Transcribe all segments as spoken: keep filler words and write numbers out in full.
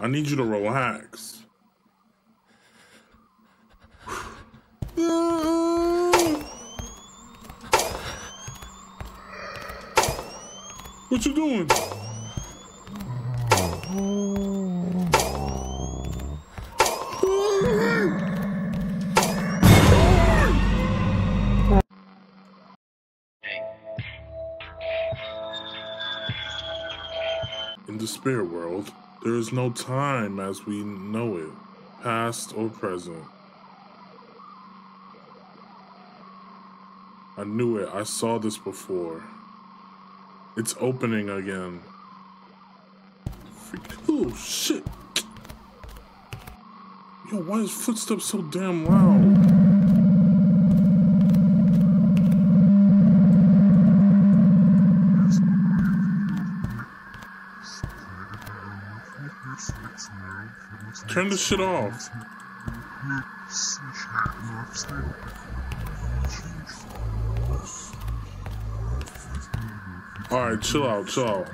I need you to relax. What you doing? In the spirit world, there is no time as we know it, past or present. I knew it. I saw this before. It's opening again. Freak. Oh, shit. Yo, why is footsteps so damn loud? Turn this shit off. Alright, chill out, chill out.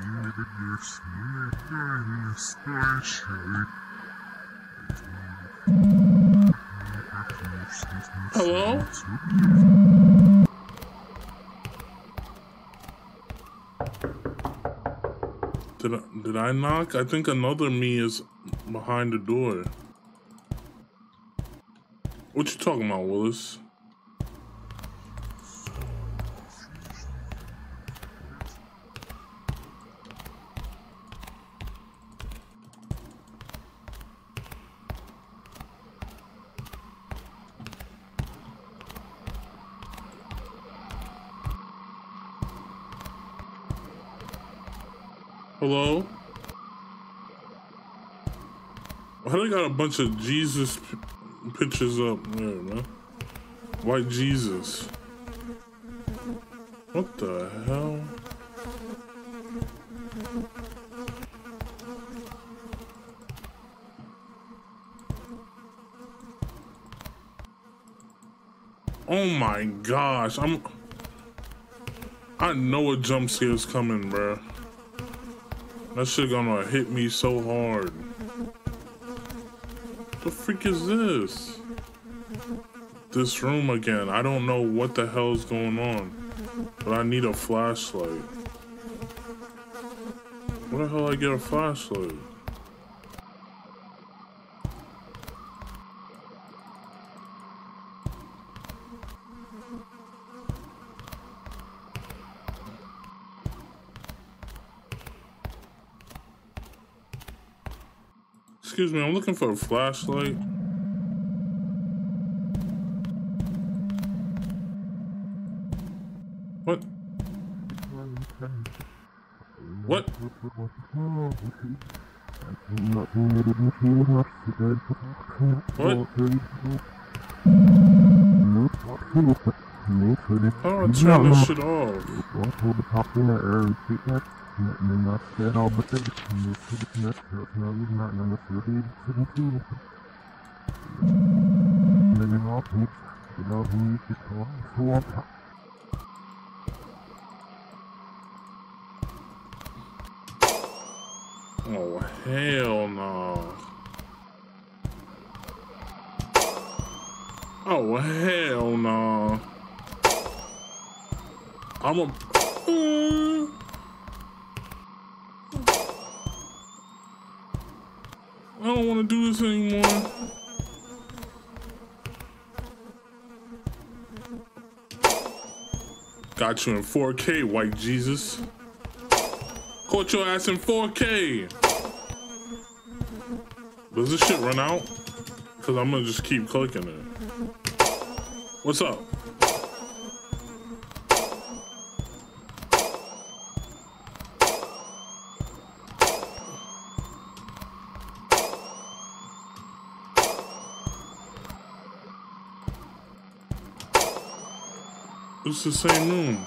Hello? Did I, did I knock? I think another me is behind the door. What you talking about, Willis? Hello? Why they got a bunch of Jesus pictures up there, man? White Jesus. What the hell? Oh my gosh, I'm... I know a jump scare's coming, bruh. That shit gonna hit me so hard. What the freak is this? This room again. I don't know what the hell's going on, but I need a flashlight. Where the hell I get a flashlight? Excuse me, I'm looking for a flashlight. What? What? What? Oh, turn this shit off. Oh, hell no. Oh, hell no. I'm a... I don't want to do this anymore. Got you in four K, white Jesus. Caught your ass in four K. Does this shit run out? Because I'm going to just keep clicking it. What's up? It's the same room.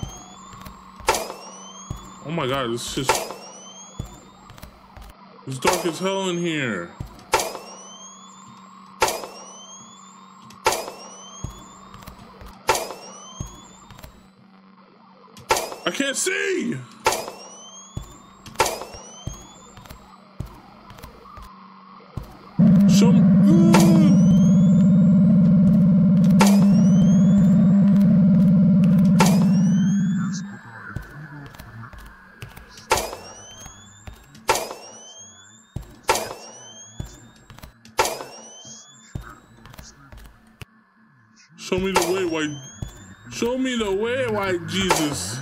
Oh my god, it's just... It's dark as hell in here. I can't see! Thompson. Show me the way, white. Show me the way, white Jesus.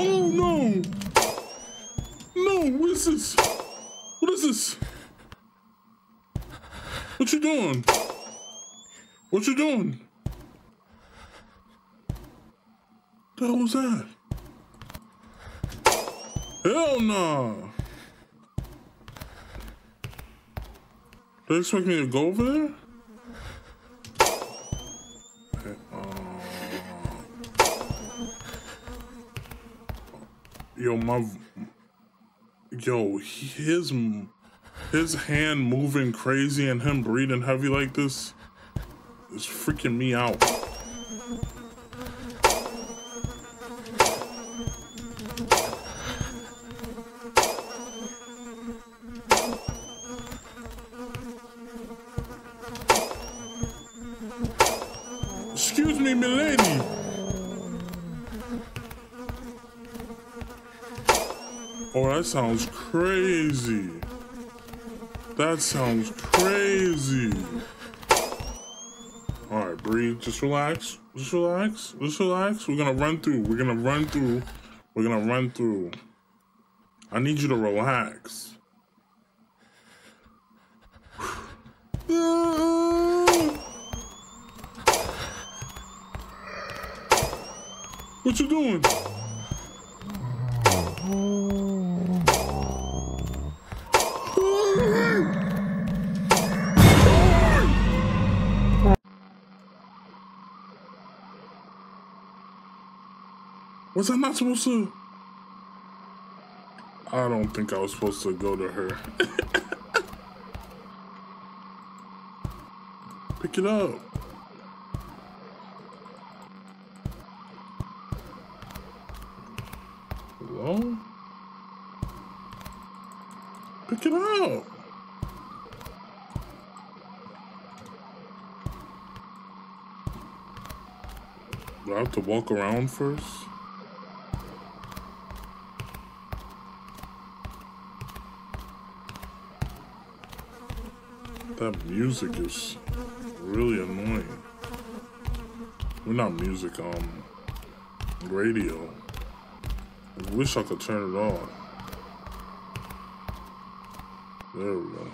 Oh no! No, what is this? What is this? What you doing? What you doing? What the hell was that? Hell no! Do they expect me to go over there? Okay, uh, yo, my, yo, his, his hand moving crazy and him breathing heavy like this is freaking me out. Excuse me, milady. Oh, that sounds crazy. That sounds crazy. All right, breathe. Just relax. Just relax. Just relax. We're gonna run through. We're gonna run through. We're gonna run through. I need you to relax. What you doing? Was I not supposed to? I don't think I was supposed to go to her. Pick it up. Hello? Pick it up! Do I have to walk around first? That music is really annoying. Well, not music, um, radio. I wish I could turn it on. There we go.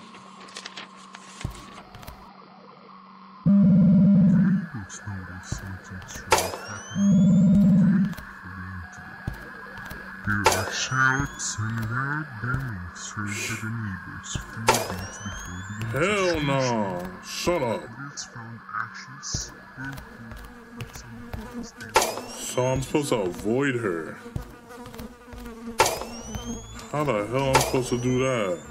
Hell no! Shut up! So I'm supposed to avoid her. How the hell am I supposed to do that?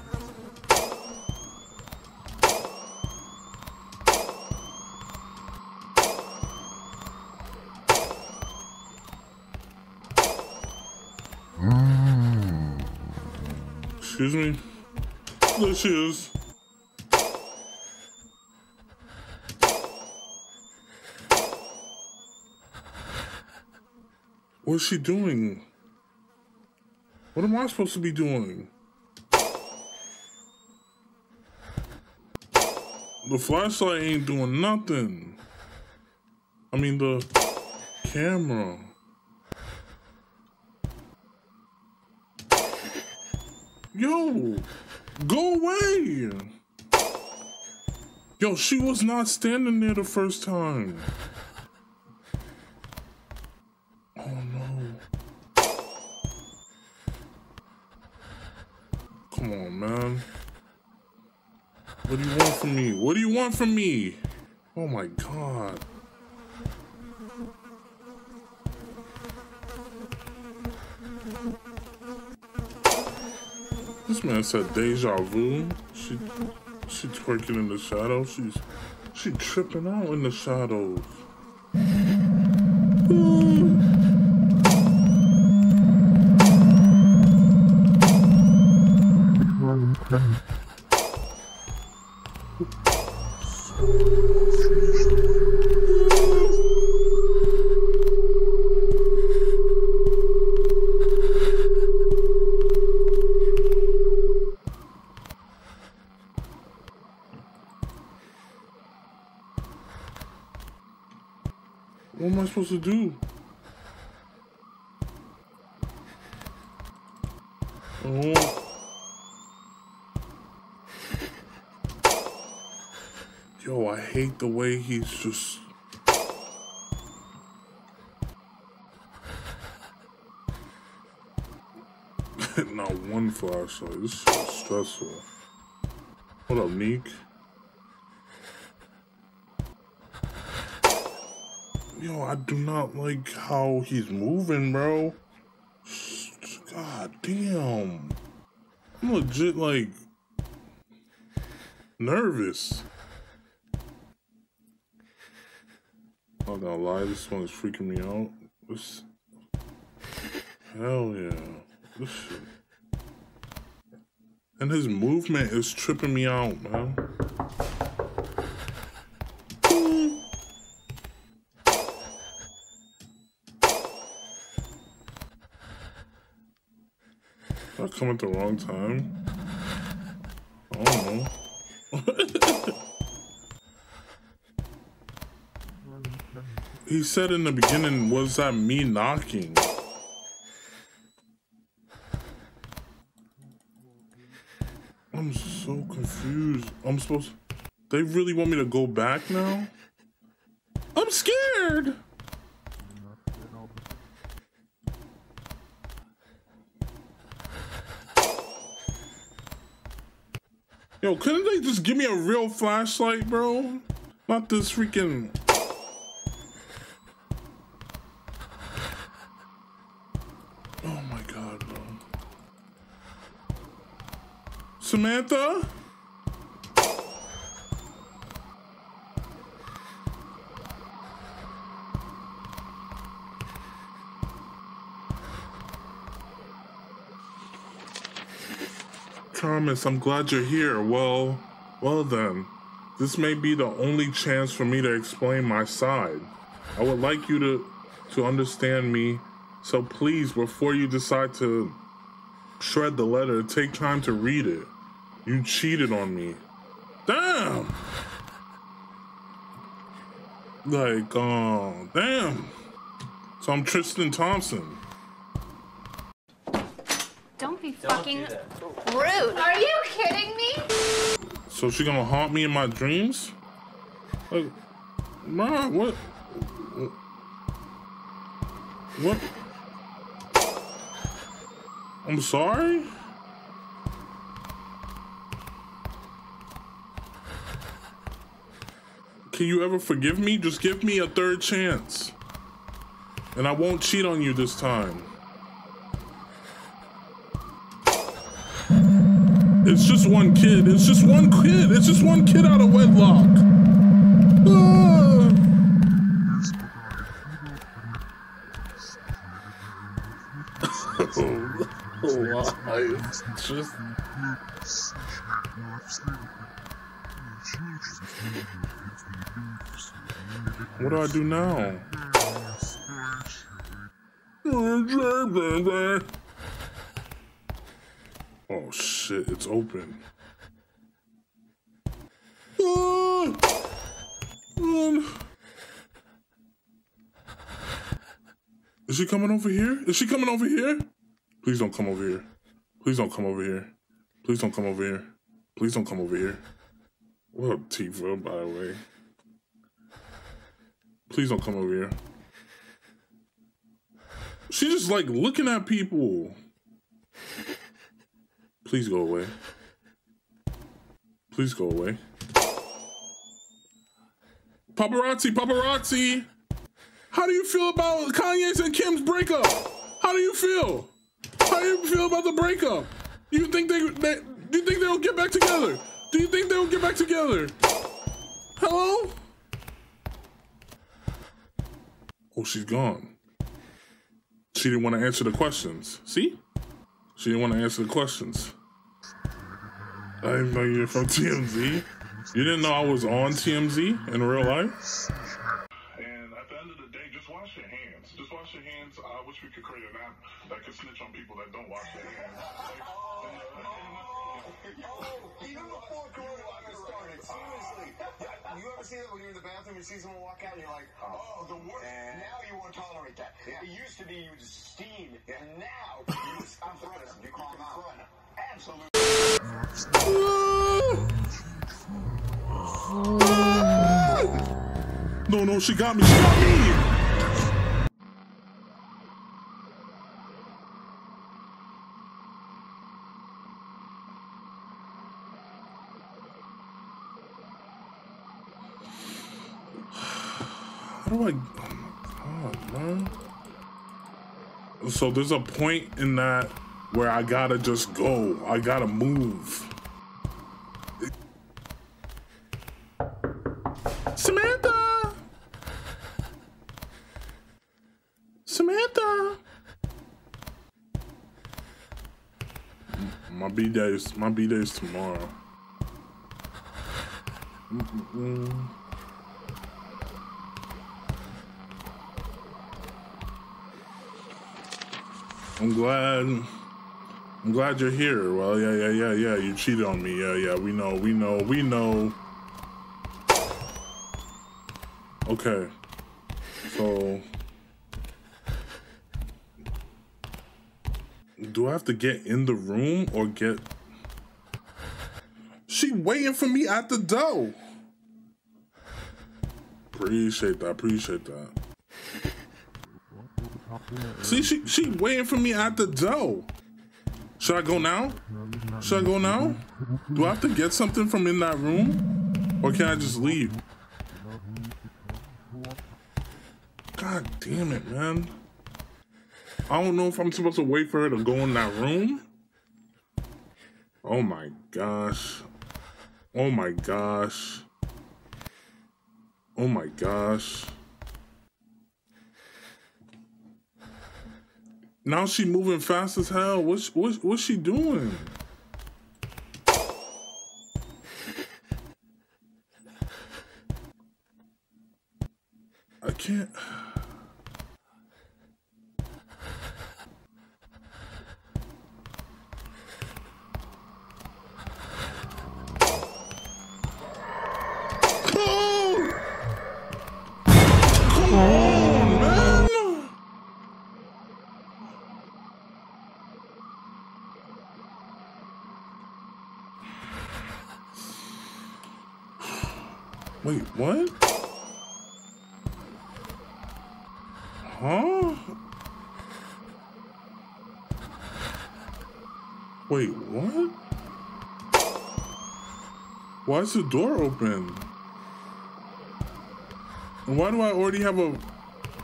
Mm. Excuse me? There she is. What is she doing? What am I supposed to be doing? The flashlight ain't doing nothing. I mean, the camera. Yo, go away. Yo, she was not standing there the first time. Come on, man. What do you want from me? What do you want from me? Oh my God. This man said deja vu. She, she twerking in the shadows. She's, she tripping out in the shadows. Ooh. supposed to do? Oh. Yo, I hate the way he's just... Not one flashlight. This is so stressful. What up, Nika? Yo, I do not like how he's moving, bro. God damn. I'm legit, like, nervous. I'm not gonna lie, this one is freaking me out. This... Hell yeah. This shit. And his movement is tripping me out, man. Did I come at the wrong time? I don't know. He said in the beginning, was that me knocking? I'm so confused. I'm supposed to... They really want me to go back now? I'm scared! Yo, couldn't they just give me a real flashlight, bro? Not this freaking... Oh my God, bro. Samantha? Thomas, I'm glad you're here. Well, well then, this may be the only chance for me to explain my side. I would like you to, to understand me, so please, before you decide to shred the letter, take time to read it. You cheated on me. Damn! Like, uh, damn. So I'm Tristan Thompson. Don't be Don't fucking do rude. Are you kidding me? So she gonna haunt me in my dreams? Like, nah, what? What? I'm sorry? Can you ever forgive me? Just give me a third chance. And I won't cheat on you this time. It's just one kid. It's just one kid. It's just one kid out of wedlock. Ah. Oh, why? It's just... What do I do now? Oh shit, it's open. Oh, oh. Is she coming over here? Is she coming over here? Please don't come over here. Please don't come over here. Please don't come over here. Please don't come over here. What up, Tifa, by the way? Please don't come over here. She's just like looking at people. Please go away. Please go away. Paparazzi, paparazzi! How do you feel about Kanye's and Kim's breakup? How do you feel? How do you feel about the breakup? Do you think they, they do you think they'll get back together? Do you think they'll get back together? Hello? Oh, she's gone. She didn't want to answer the questions. See? She didn't want to answer the questions. I didn't know you were from T M Z. You didn't know I was on T M Z in real life? And at the end of the day, just wash your hands. Just wash wash your hands, I wish we could create an app that could snitch on people that don't wash their hands. Like, oh, and, uh, and, uh, oh, even before coronavirus started, seriously. Yeah, you ever see that when you're in the bathroom, you see someone walk out, and you're like, oh, the worst. Yeah. Now you won't tolerate that. Yeah. It used to be you just steam, yeah. And now you just confront them. You call them out. Absolutely. No, no, she got me. She got me. How do I? Oh my god, man. So there's a point in that where I gotta just go. I gotta move. Samantha. Samantha, my B day is my B day is tomorrow. Mm-mm-mm. I'm glad. I'm glad you're here. Well, yeah, yeah, yeah, yeah. You cheated on me. Yeah, yeah. We know. We know. We know. Okay. So. Do I have to get in the room or get... She waiting for me at the door. Appreciate that, appreciate that. See, she, she waiting for me at the door. Should I go now? Should I go now? Do I have to get something from in that room? Or can I just leave? God damn it, man. I don't know if I'm supposed to wait for her to go in that room. Oh my gosh. Oh my gosh. Oh my gosh. Now she moving fast as hell. What's, what's, what's she doing? I can't... Wait, what? Huh? Wait, what? Why is the door open? And why do I already have a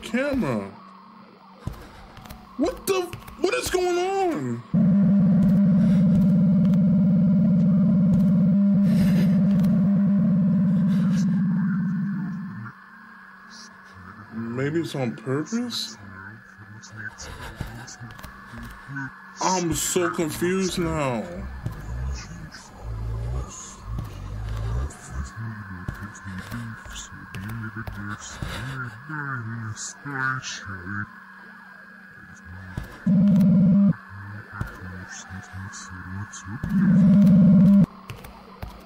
camera? What the? What is going on? Maybe it's on purpose? I'm so confused now.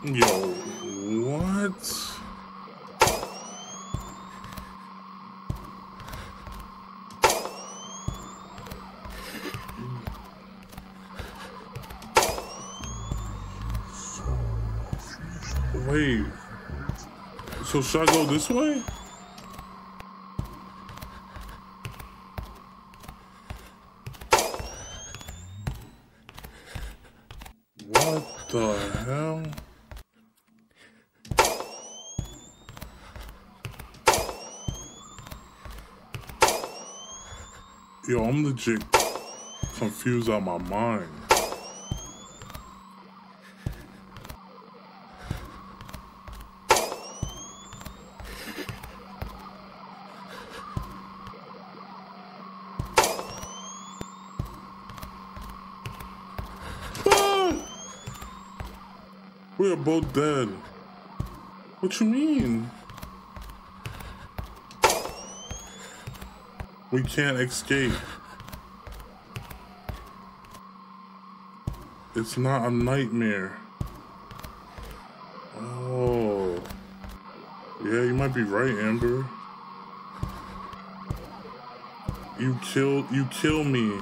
Yo, what? Wait, so should I go this way? What the hell? Yo, I'm legit confused out my mind. We are both dead. What you mean? We can't escape. It's not a nightmare. Oh. Yeah, you might be right, Amber. You killed, you kill me.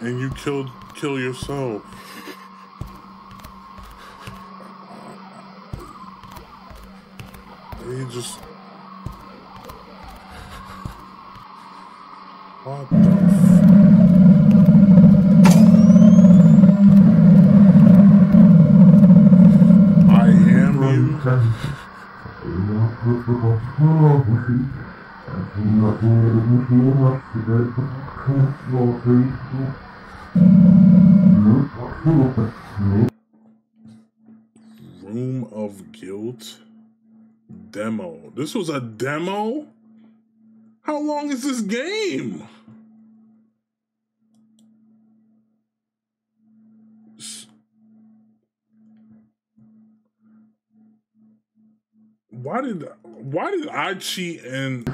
And you killed, kill yourself. You just... What the f... I am you. Room of Guilt. Demo. This was a demo? How long is this game? Why did why did I cheat and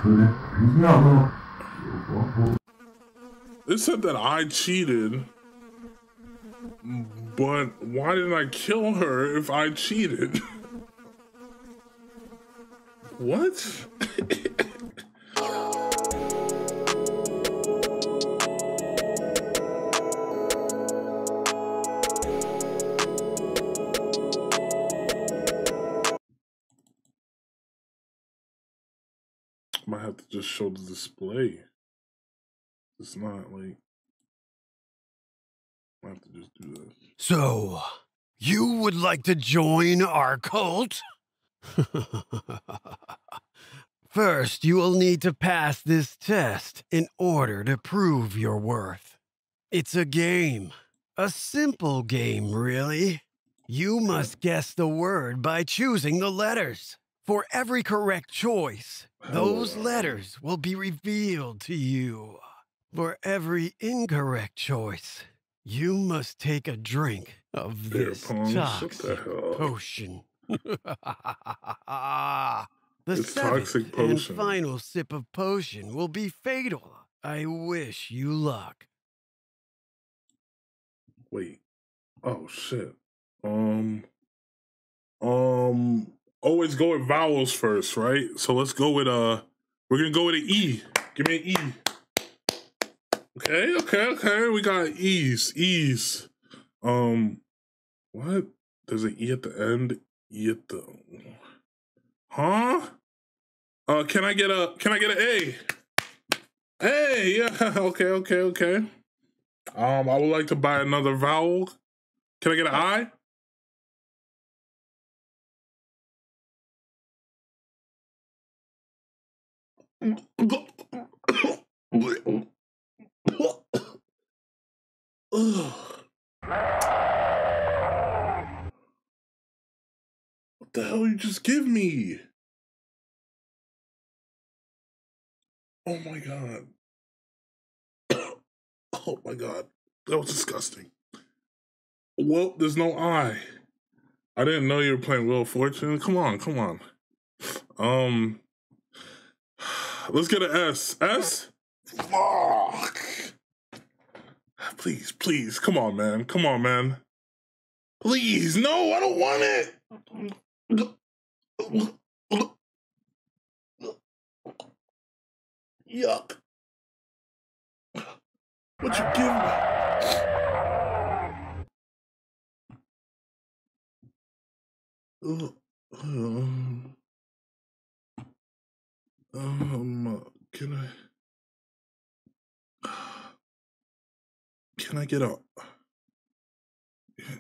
it said that I cheated, but why didn't I kill her if I cheated? What? Might have to just show the display. It's not like... I have to just do this. So, you would like to join our cult? First, you will need to pass this test in order to prove your worth. It's a game. A simple game, really. You must guess the word by choosing the letters. For every correct choice, those letters will be revealed to you. For every incorrect choice, you must take a drink of this toxic potion. the it's toxic potion. And final sip of potion will be fatal. I wish you luck. Wait. Oh shit. Um. Um. Always go with vowels first, right? So let's go with uh. We're gonna go with an E. Give me an E. Okay. Okay. Okay. We got E's. E's. Um. What? There's an E at the end. Yet though, huh? Uh, can I get a? Can I get an A? Hey, yeah, okay, okay, okay. Um, I would like to buy another vowel. Can I get an I? The hell you just give me? Oh my god. Oh my god. That was disgusting. Well, there's no I. I didn't know you were playing Wheel of Fortune. Come on, come on. Um let's get an S. S? Fuck. Please, please, come on, man. Come on, man. Please, no, I don't want it. Yuck. What you give me? Um, um, can I? Can I get a?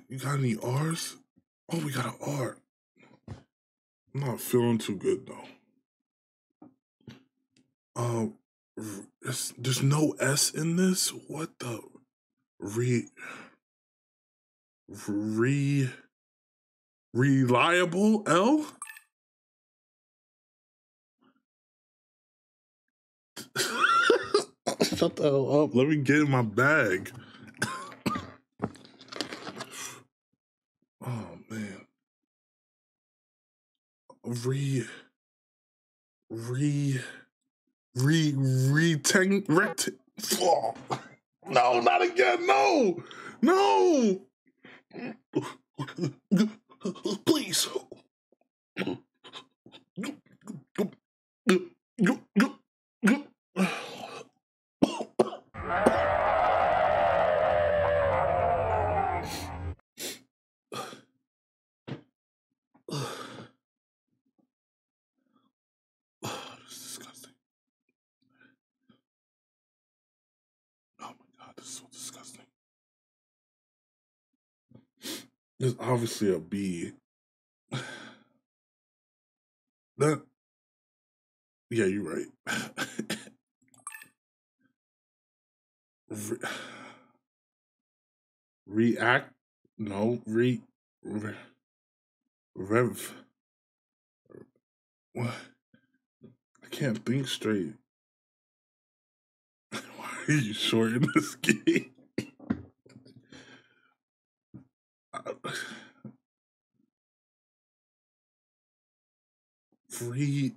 You got any R's? Oh, we got an R. I'm not feeling too good though. Um, uh, there's no S in this. What the re re reliable L? Shut the hell up. Let me get in my bag. Oh man. Re, re, re re rect. Oh. No, not again. No, no. Please. There's obviously a bee. That, yeah, you're right. Re react? No, re, re rev. What? I can't think straight. Why are you short in this game? Free.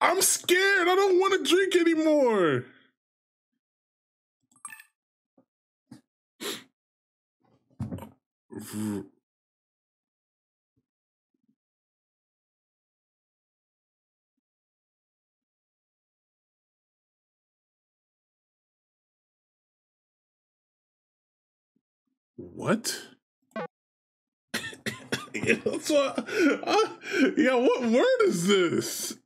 I'm scared. I don't want to drink anymore. What? Yeah, that's what, uh, yeah, what word is this?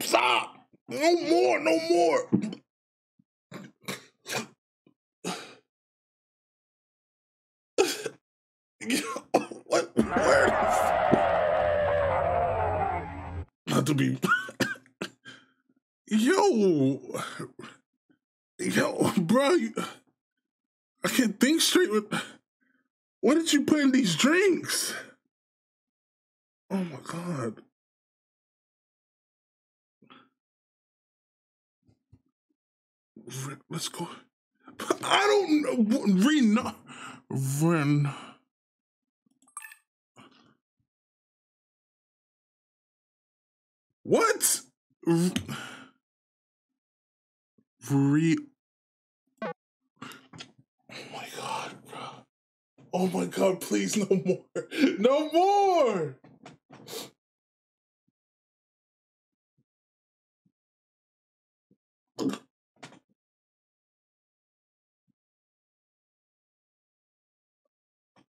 Stop! No more, no more! What word is this? Not to be... Yo! Yo, bro, you... I can't think straight with... What did you put in these drinks? Oh my God. Let's go. I don't know. Reno. Ren. What? Re... Oh my God, bro. Oh my God, please, no more. No more!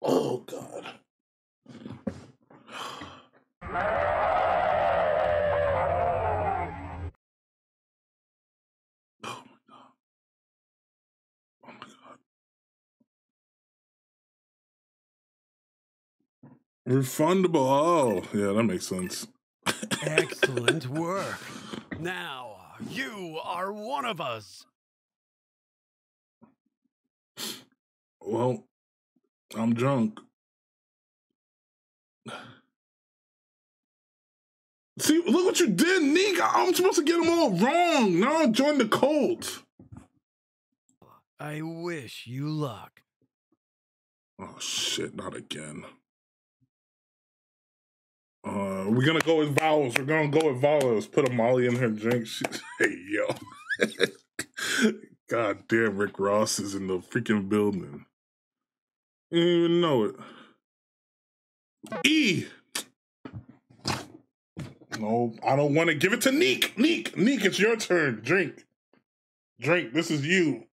Oh God. Refundable. Oh, yeah, that makes sense. Excellent work. Now, you are one of us. Well, I'm drunk. See, look what you did, Nika. I'm supposed to get them all wrong. Now I joined the cult. I wish you luck. Oh, shit, not again. Uh, we're gonna go with vowels. We're gonna go with vowels. Put a Molly in her drink. She, hey, yo. God damn, Rick Ross is in the freaking building. You didn't even know it. E. No, I don't want to give it to Neek. Neek, Neek, it's your turn. Drink. Drink. This is you.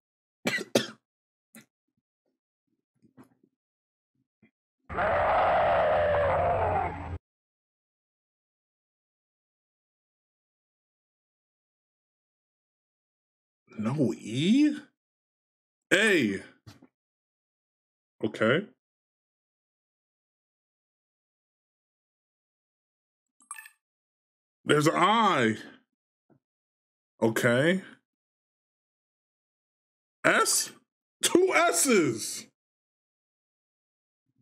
No E? A. Okay. There's an I. Okay. S? Two S's.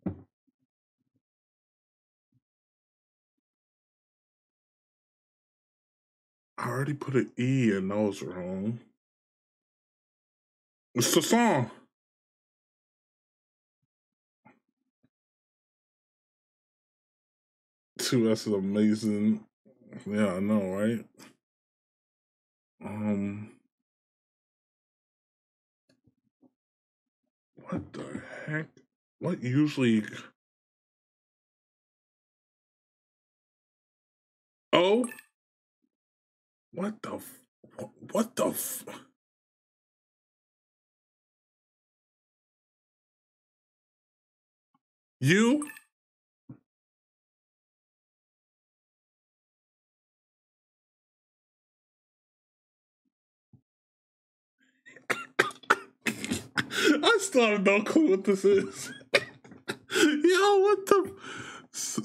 I already put an E and that was wrong. It's the song. too. That's an amazing. Yeah, I know, right? Um, what the heck? What usually? Oh, what the? F what the? F you? I still have no clue what this is. Yo, what the? So,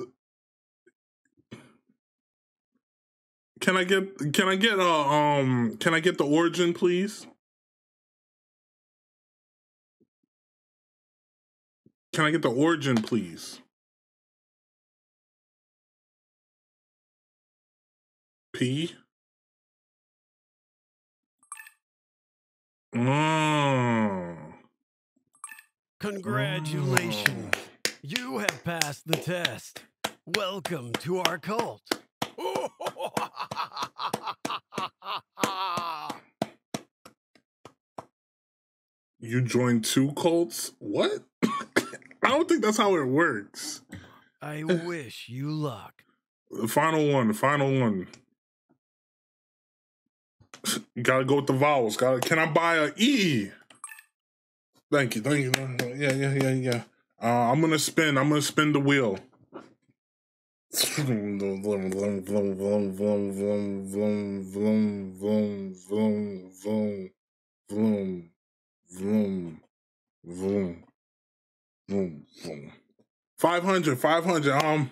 can I get? Can I get? Uh, um, can I get the origin, please? Can I get the origin, please? P. Mm. Congratulations. Oh. You have passed the test. Welcome to our cult. You joined two cults? What? I don't think that's how it works. I wish you luck. The final one, the final one. Gotta go with the vowels. Gotta, can I buy a E? Thank you, thank you. Yeah, yeah, yeah, yeah. Uh, I'm gonna spin. I'm gonna spin the wheel. Five hundred, five hundred. Um,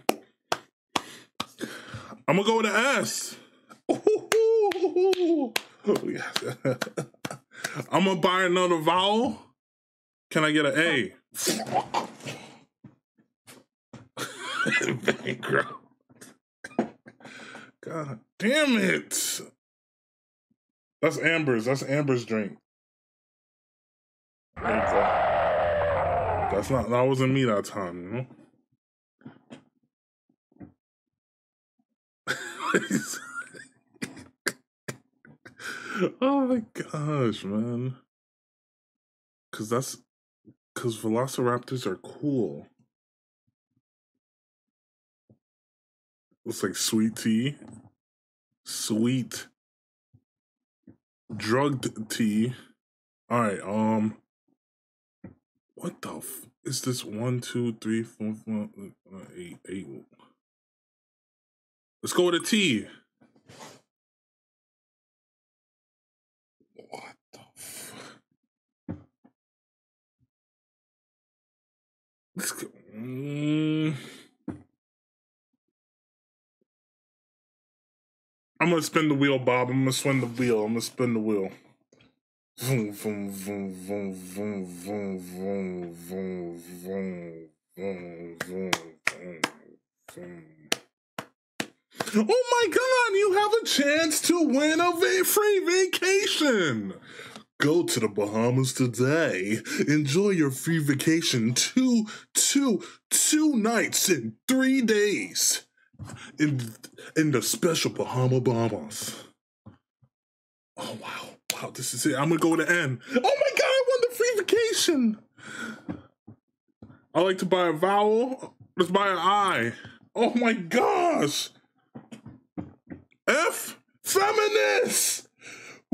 I'm gonna go with an S. Ooh, yes. I'm gonna buy another vowel. Can I get an A? Bankrupt. God damn it. That's Amber's. That's Amber's drink. That's not, that wasn't me that time, you know? Oh my gosh, man. Cause that's. Because Velociraptors are cool. Looks like sweet tea. Sweet. Drugged tea. Alright, um. What the f is this? One, two, three, four, four, eight, eight. Let's go with a T. What? Let's go. Mm. I'm gonna spin the wheel, Bob. I'm gonna spin the wheel. I'm gonna spin the wheel. Vroom, vroom, vroom, vroom, vroom, vroom, vroom, vroom, vroom, vroom, vroom, vroom. Oh my God! You have a chance to win a va- free vacation. Go to the Bahamas today. Enjoy your free vacation. Two, two, two nights and three days in in the special Bahama Bahamas. Oh wow, wow, this is it. I'm gonna go to N. Oh my God, I won the free vacation. I like to buy a vowel. Let's buy an I. Oh my gosh. F, feminists.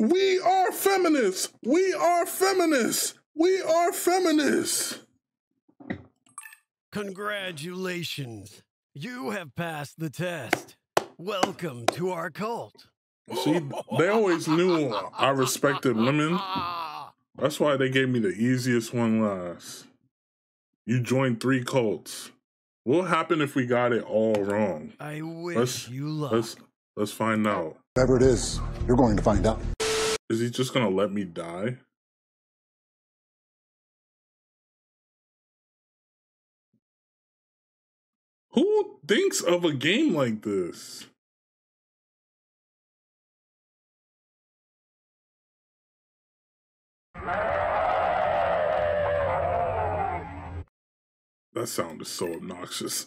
We are feminists. We are feminists. We are feminists. Congratulations. You have passed the test. Welcome to our cult. See, they always knew I respected women. That's why they gave me the easiest one last. You joined three cults. What would happen if we got it all wrong? I wish let's, you luck. Let's, let's find out. Whatever it is, you're going to find out. Is he just gonna let me die? Who thinks of a game like this? That sound is so obnoxious.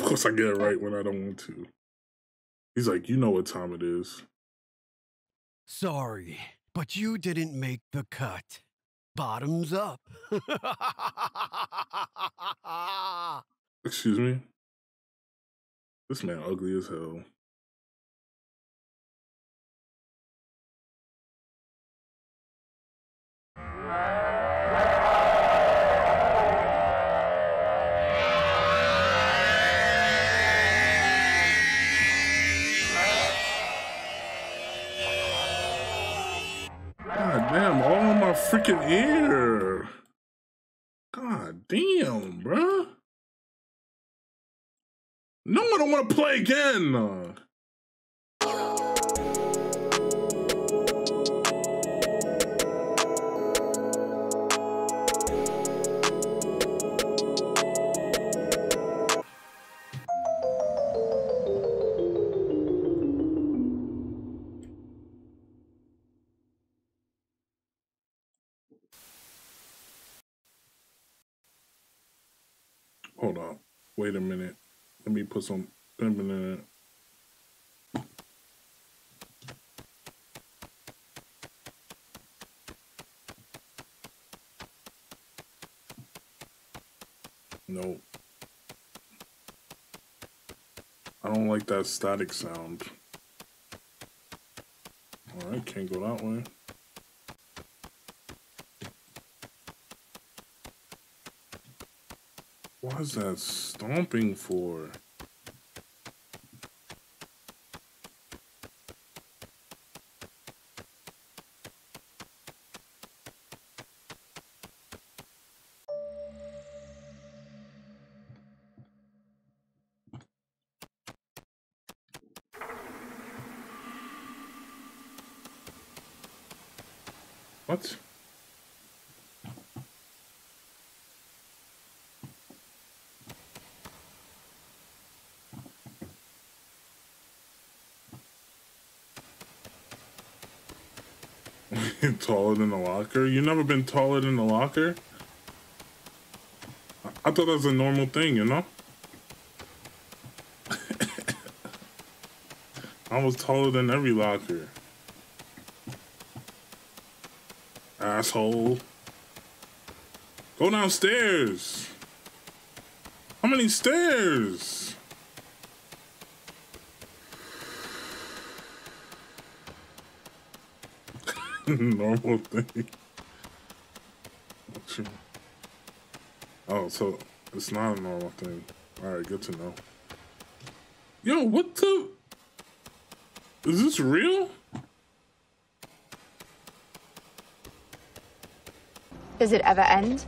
Of course I get it right when I don't want to. He's like, you know what time it is. Sorry, but you didn't make the cut. Bottoms up. Excuse me? This man ugly as hell. God damn, all in my freaking ear. God damn, bruh. No, I don't want to play again. Uh, Hold on. Wait a minute. Let me put some feminine in it. No. I don't like that static sound. Alright, can't go that way. What is that stomping for? What? Taller than the locker? You never been taller than the locker? I, I thought that was a normal thing, you know? I was taller than every locker. Asshole. Go downstairs. How many stairs? Normal thing. Oh, so it's not a normal thing. Alright, good to know. Yo, what the? Is this real? Does it ever end?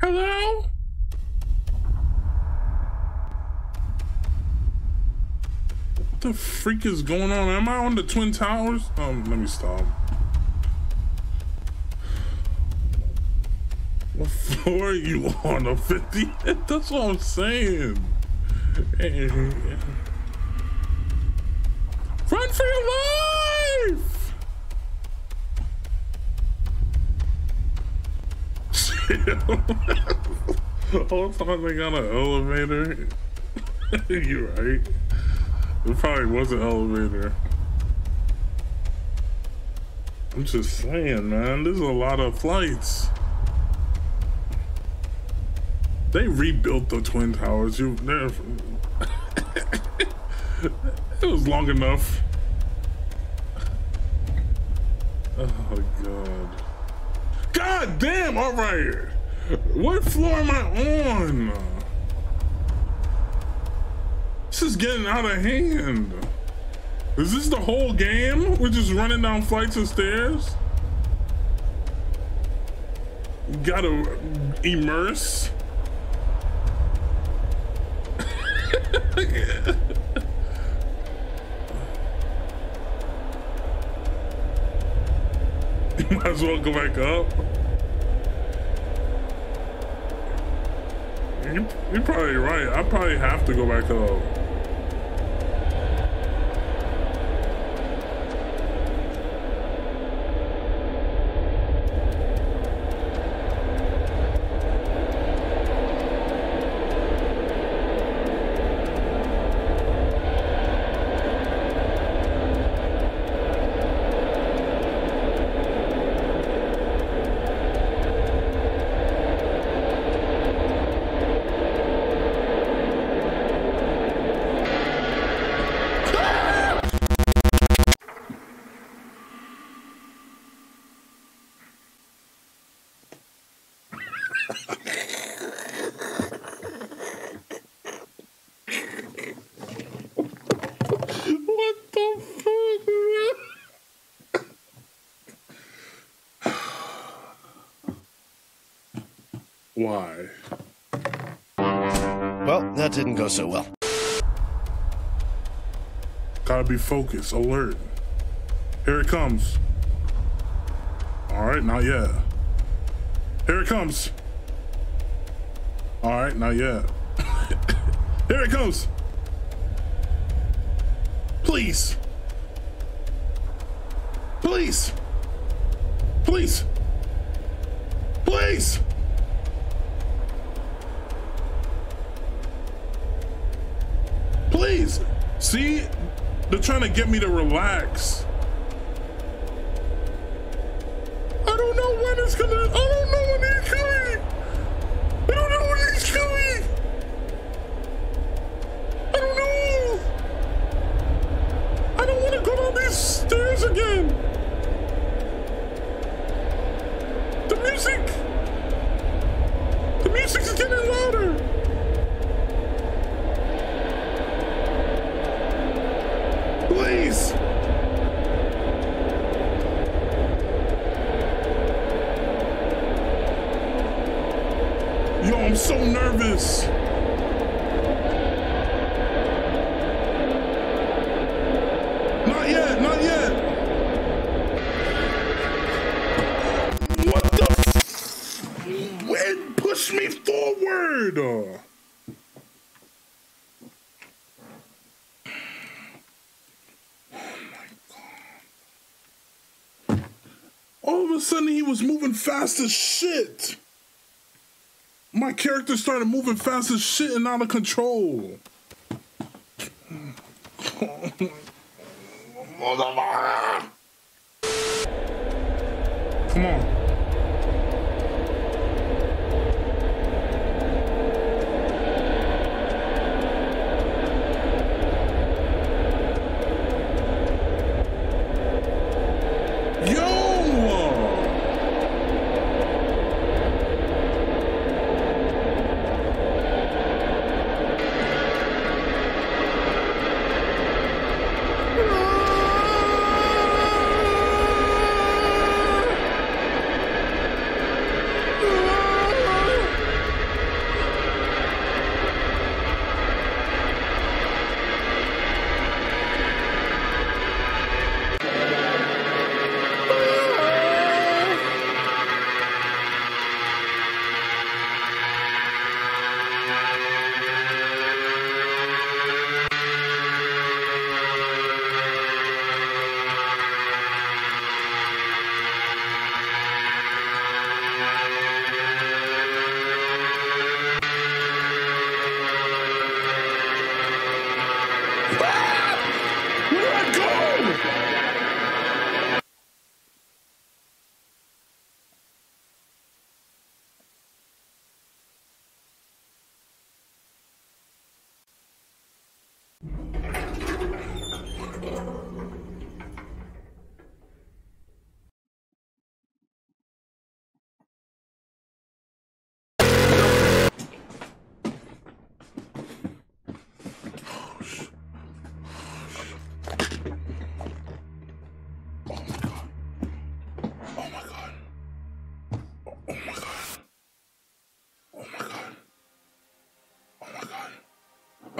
Hello? What the freak is going on? Am I on the Twin Towers? Um, let me stop. What floor are you on? A fifty? That's what I'm saying. Hey. Run for your life! The whole time they got an elevator. You're right. It probably was an elevator. I'm just saying, man, there's a lot of flights. They rebuilt the Twin Towers. You there? It was long enough. Oh god. God damn! All right. What floor am I on? This is getting out of hand. Is this the whole game? We're just running down flights of stairs? Gotta immerse. Yeah. You might as well go back up. You, you're probably right. I probably have to go back up. Why? Well, that didn't go so well. Gotta be focused, alert. Here it comes. All right, not yet. Here it comes. All right, not yet. Here it comes. Please. Please. Please. Please. Please. See, they're trying to get me to relax. I don't know when it's gonna, I don't know when he's coming. I don't know when he's coming. I don't know. I don't want to go down these stairs again. The music. The music is getting louder. Please! Yo, I'm so nervous! Not yet, not yet! What the f- Wind pushed me forward! Oh. Suddenly he was moving fast as shit. My character started moving fast as shit and out of control. Come on.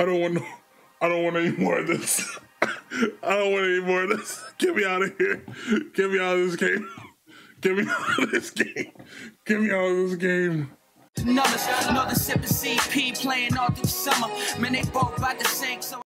I don't want no, I don't want any more of this. I don't want any more of this. Get me out of here. Get me out of this game. Get me out of this game. Get me out of this game. Another, another sip of C P playing all through summer. Man, they both about to sink, so